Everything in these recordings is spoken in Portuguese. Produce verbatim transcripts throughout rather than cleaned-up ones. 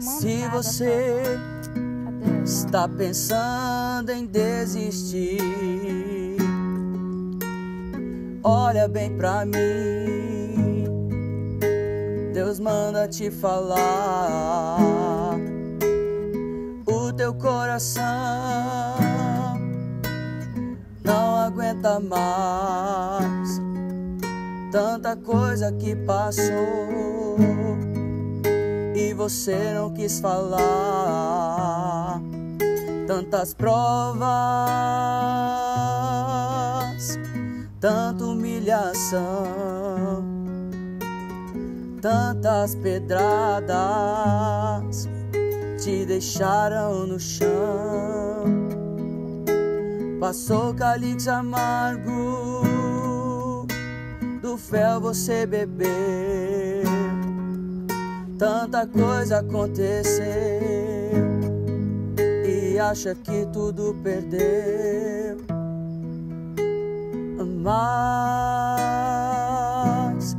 Se você está pensando em desistir, olha bem pra mim. Deus manda te falar. O teu coração não aguenta mais tanta coisa que passou e você não quis falar. Tantas provas, tanta humilhação, tantas pedradas te deixaram no chão. Passou cálice amargo, do fel você bebeu. Tanta coisa aconteceu e acha que tudo perdeu. Mas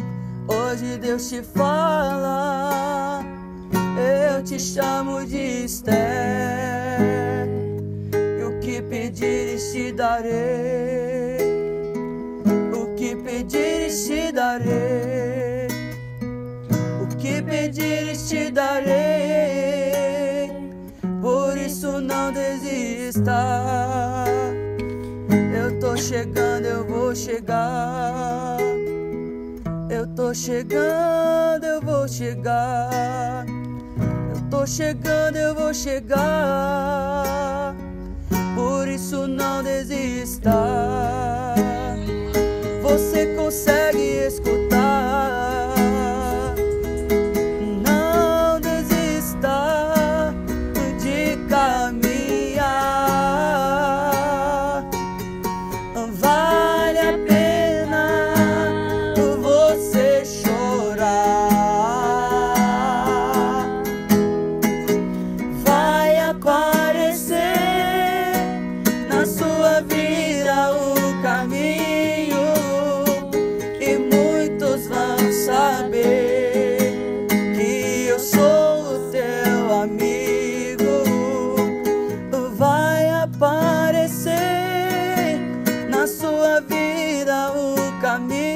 hoje Deus te fala: eu te chamo de Esther, e o que pedires te darei, o que pedires te darei, o que pedires te darei. Por isso não desista, eu tô chegando, eu vou chegar. Eu tô chegando, eu vou chegar. Eu tô chegando, eu vou chegar. Por isso não desista. Você consegue escutar? Não desista de caminhar. Vale a pena chorar, vai aparecer na sua vida o caminho e muitos vão saber que eu sou o teu amigo. Vai aparecer na sua vida o caminho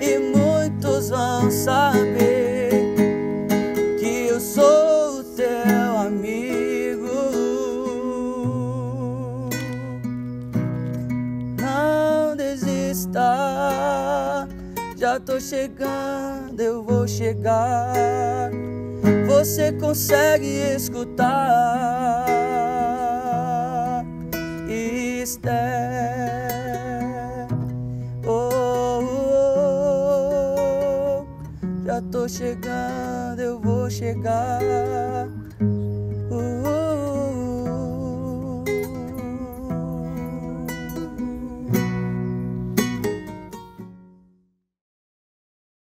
e muitos vão saber que eu sou o teu amigo. Não desista, já tô chegando, eu vou chegar. Você consegue escutar, Esther? Já tô chegando, eu vou chegar.